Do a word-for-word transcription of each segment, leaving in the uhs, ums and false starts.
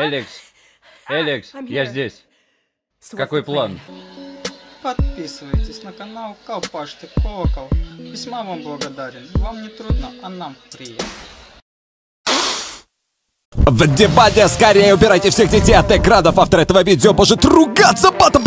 Элекс, Элекс, я здесь. Какой план? Подписывайтесь на канал Колпашты Кокол. Весьма вам благодарен. Вам не трудно, а нам приятно. В дебате скорее убирайте всех детей от экранов. Автор этого видео может ругаться потом.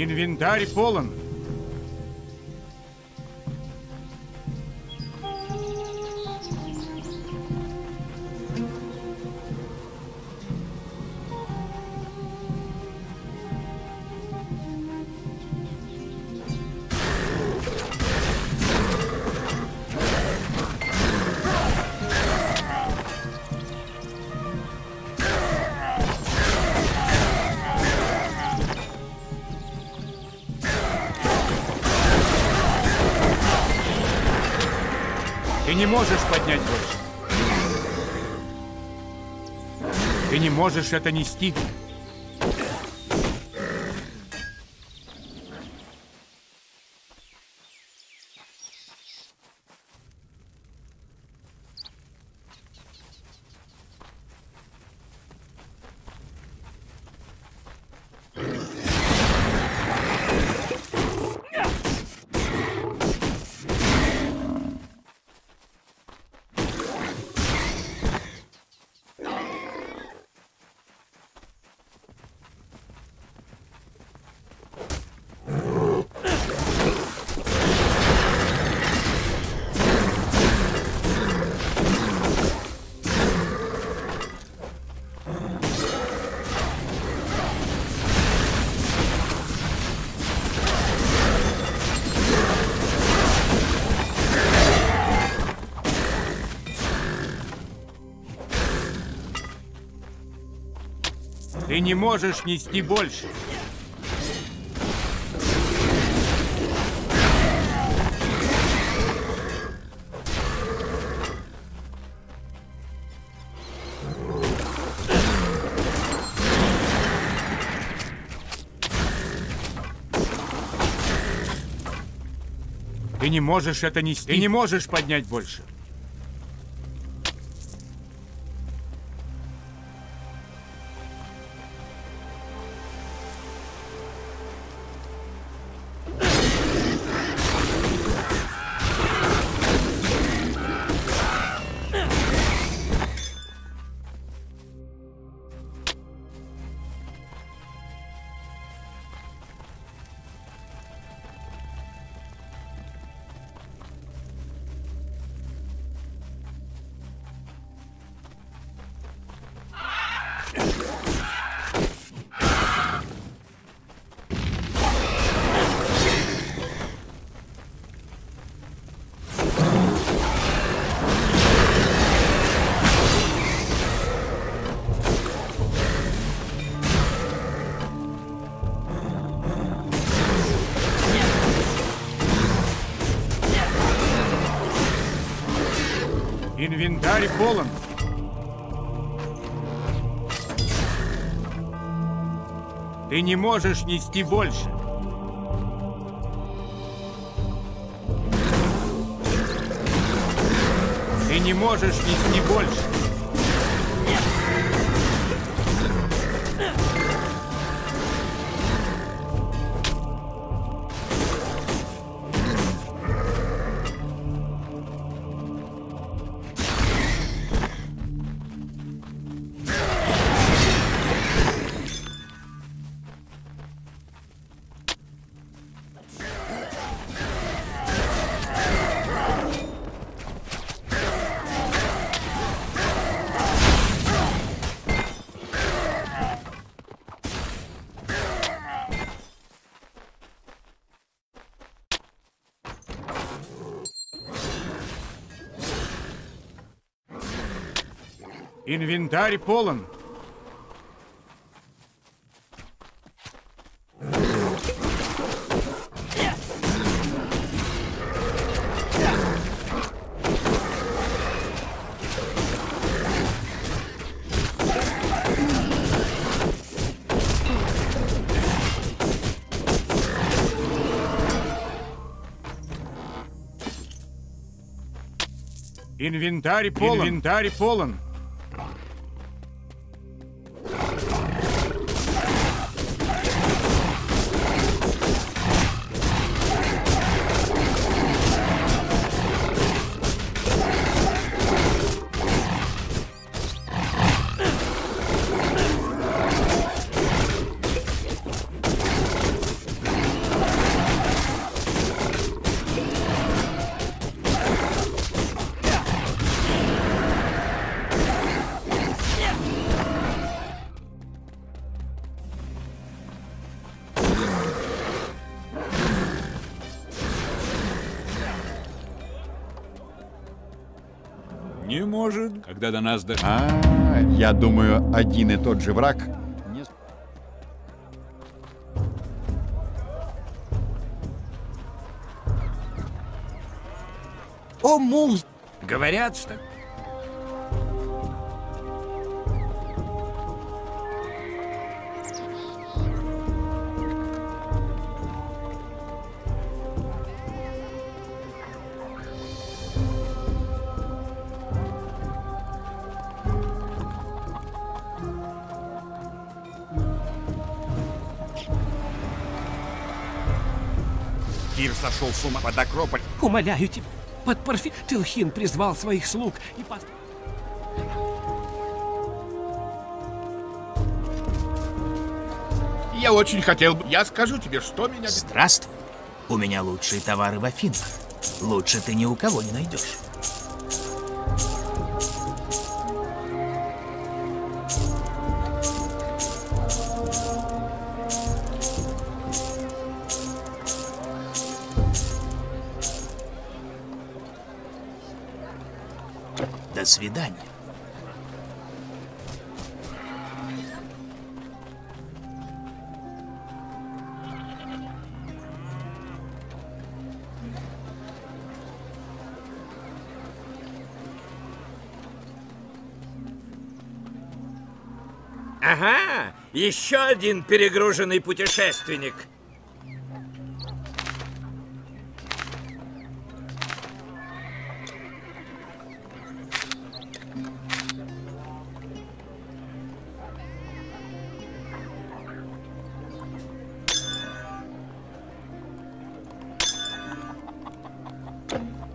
Инвентарь полон. Можешь поднять больше. Ты не можешь это нести. Ты не можешь нести больше. Ты не можешь это нести. Ты не можешь поднять больше. Инвентарь полон. Ты не можешь нести больше. Ты не можешь нести больше. Инвентарь полон. Инвентарь полон. Инвентарь полон. Не может, когда до нас до... А, я думаю, один и тот же враг. О, муз! Говорят, что... Кир сошел с ума под Акрополь. Умоляю тебя, под Парфи Тилхин призвал своих слуг и пас... Я очень хотел бы... Я скажу тебе, что меня... Здравствуй. У меня лучшие товары в Афинах. Лучше ты ни у кого не найдешь. До свидания. Ага, еще один перегруженный путешественник.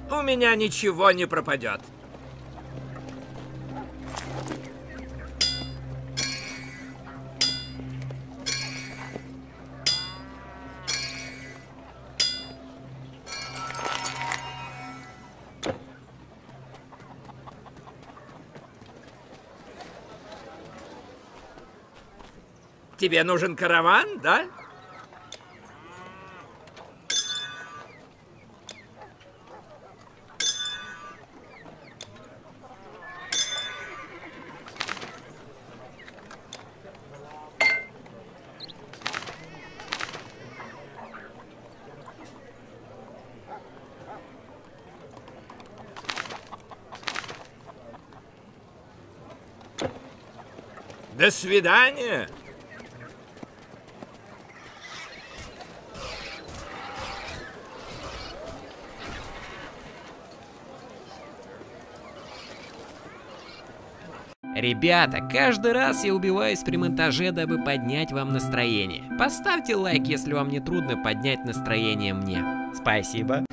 У меня ничего не пропадет. Тебе нужен караван, да? До свидания! Ребята, каждый раз я убиваюсь при монтаже, дабы поднять вам настроение. Поставьте лайк, если вам не трудно поднять настроение мне. Спасибо.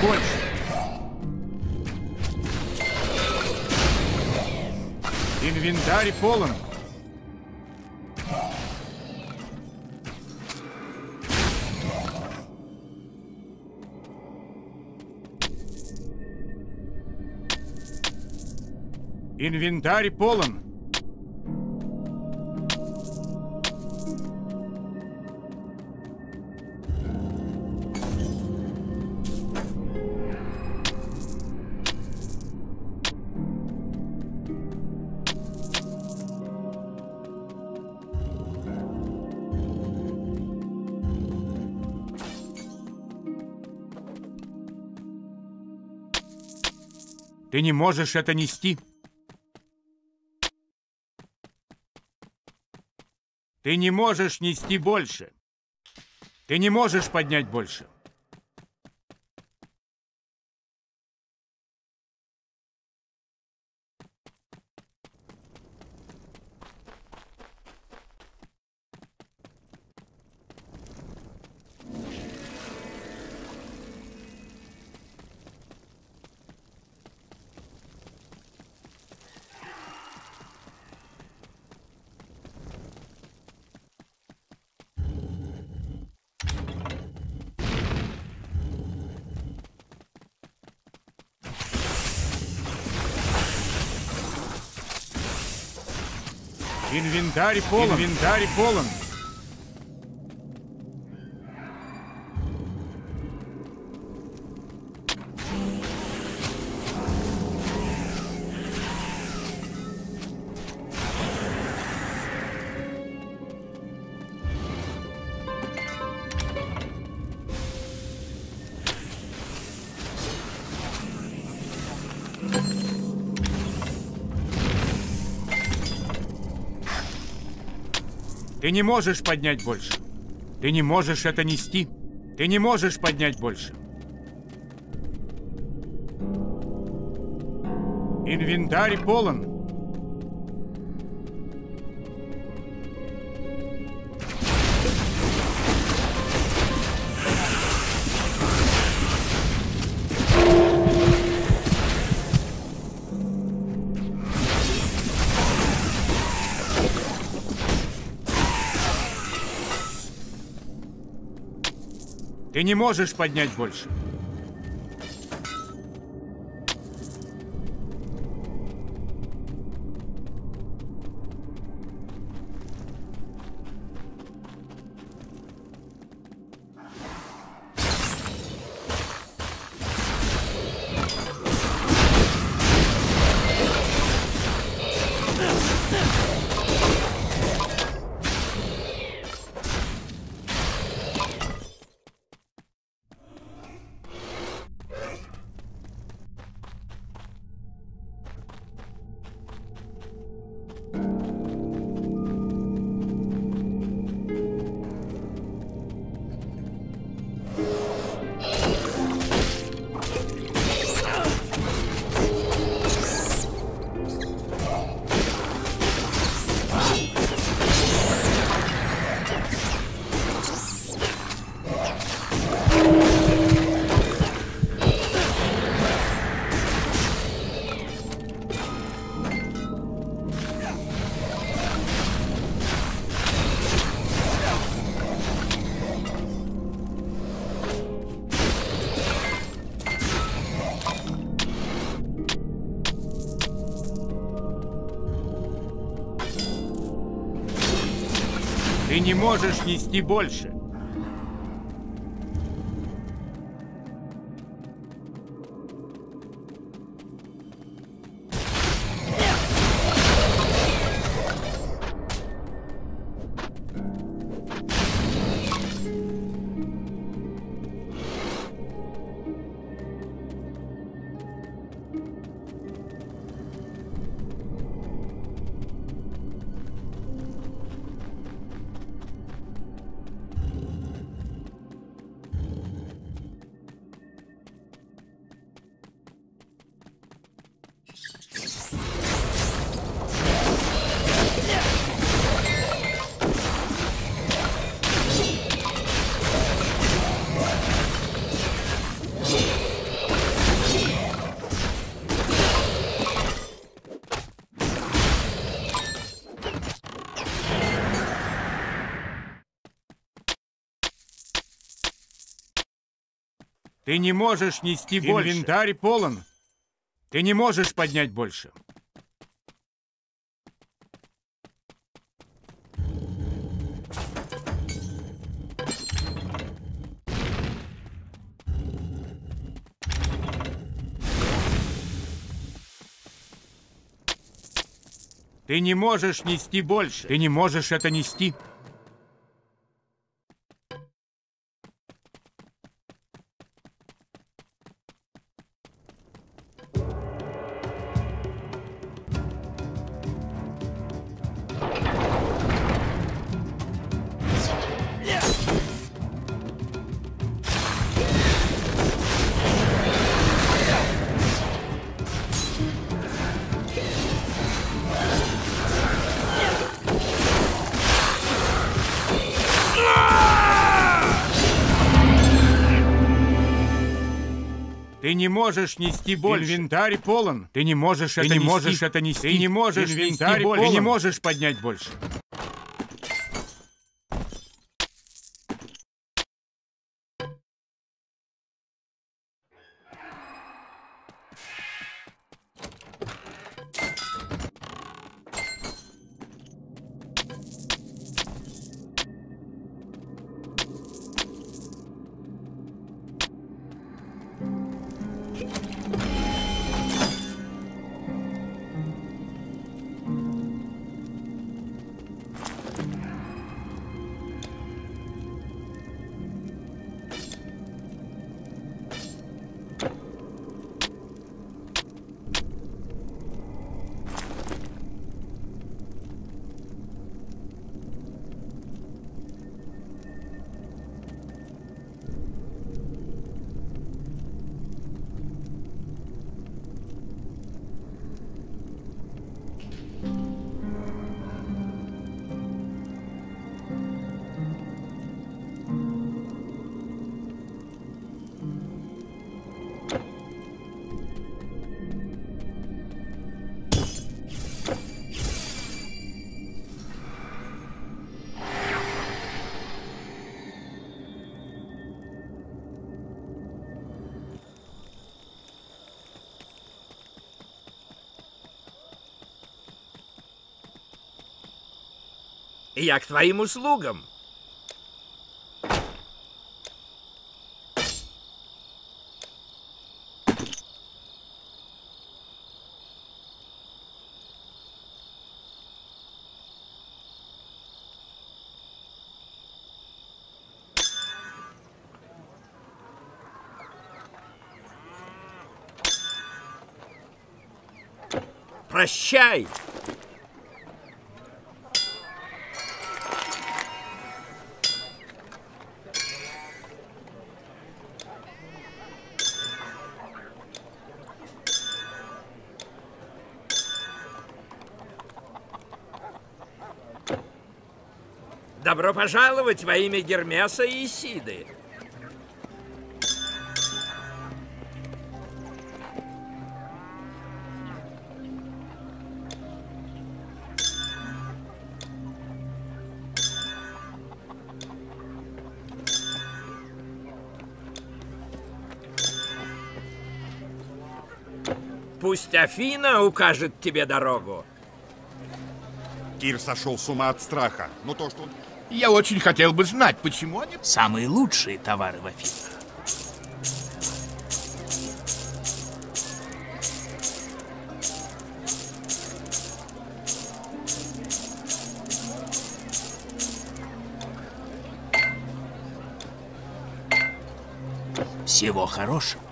больше. Инвентарь полон. Инвентарь полон. Ты не можешь это нести. Ты не можешь нести больше. Ты не можешь поднять больше. Инвентарь полон. Инвентарь полон. Ты не можешь поднять больше. Ты не можешь это нести. Ты не можешь поднять больше. Инвентарь полон. Ты не можешь поднять больше. Не можешь нести больше. Ты не можешь нести больше. Инвентарь полон. Ты не можешь поднять больше. Ты не можешь нести больше. Ты не можешь это нести. Ты не можешь нести боль. Инвентарь полон. Ты не можешь ты это не нести. Можешь это нести. Ты не можешь инвентарь полон. Ты не можешь поднять больше. Я к твоим услугам. Прощай. Добро пожаловать во имя Гермеса и Исиды. Пусть Афина укажет тебе дорогу. Кир сошел с ума от страха, но то, что он... Я очень хотел бы знать, почему они... Самые лучшие товары в Афинах. Всего хорошего.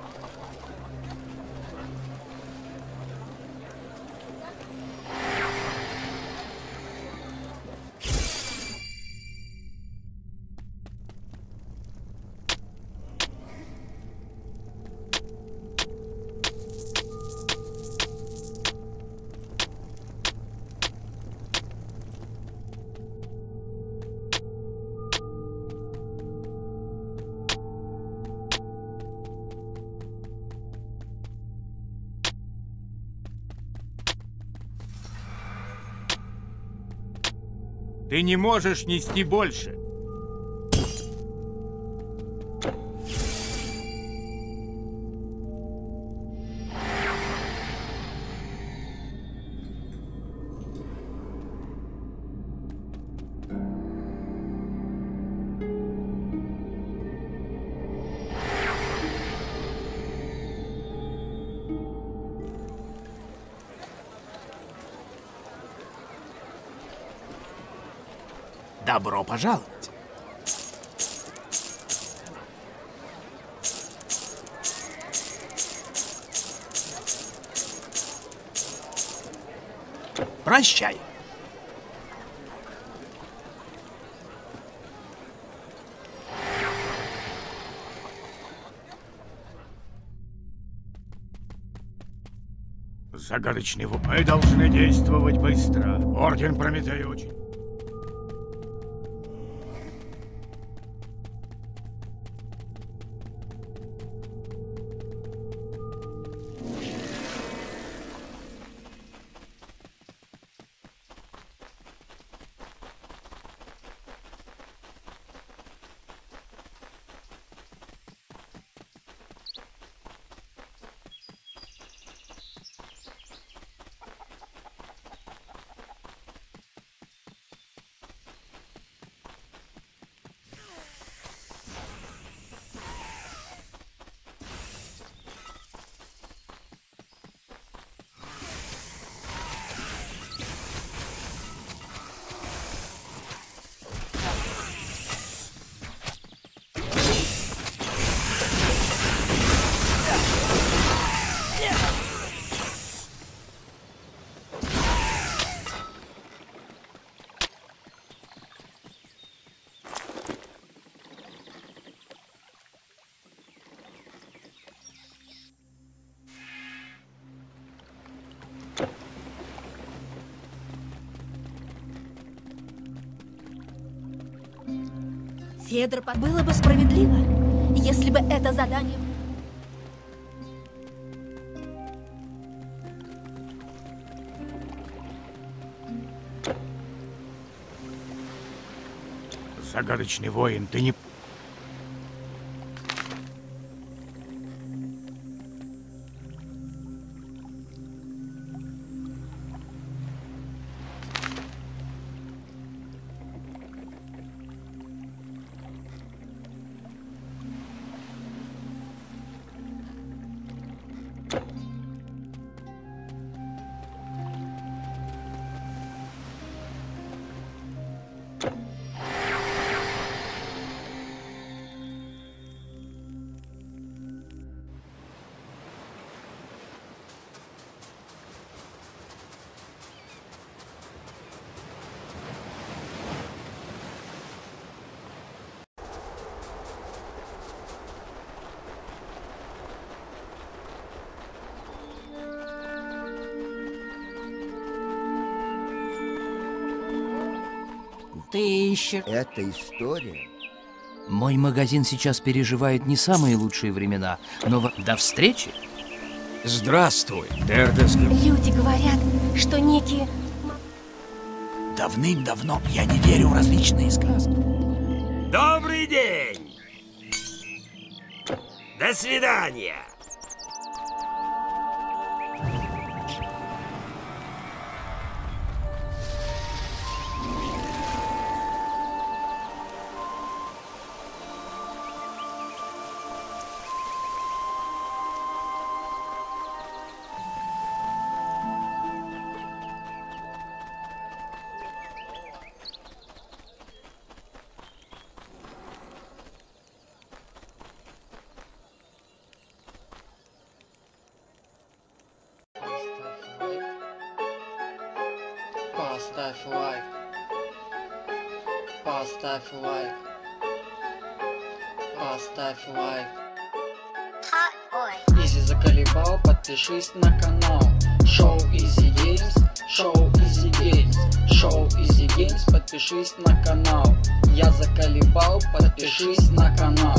Ты не можешь нести больше. Добро пожаловать. Прощай. Загадочный вопрос. Мы должны действовать быстро. Орден Прометея очень. Федор, было бы справедливо, если бы это задание... Загадочный воин, ты не... Эта история. Мой магазин сейчас переживает не самые лучшие времена, но до встречи. Здравствуй, Дердовский. Люди говорят, что некие... Давным-давно я не верю в различные сказки. Добрый день. До свидания. Поставь лайк, поставь лайк, поставь лайк. Изи заколебал, подпишись на канал. Шоу Изи Геймс, шоу Изи Геймс, шоу Изи Геймс, подпишись на канал. Я заколебал, подпишись на канал.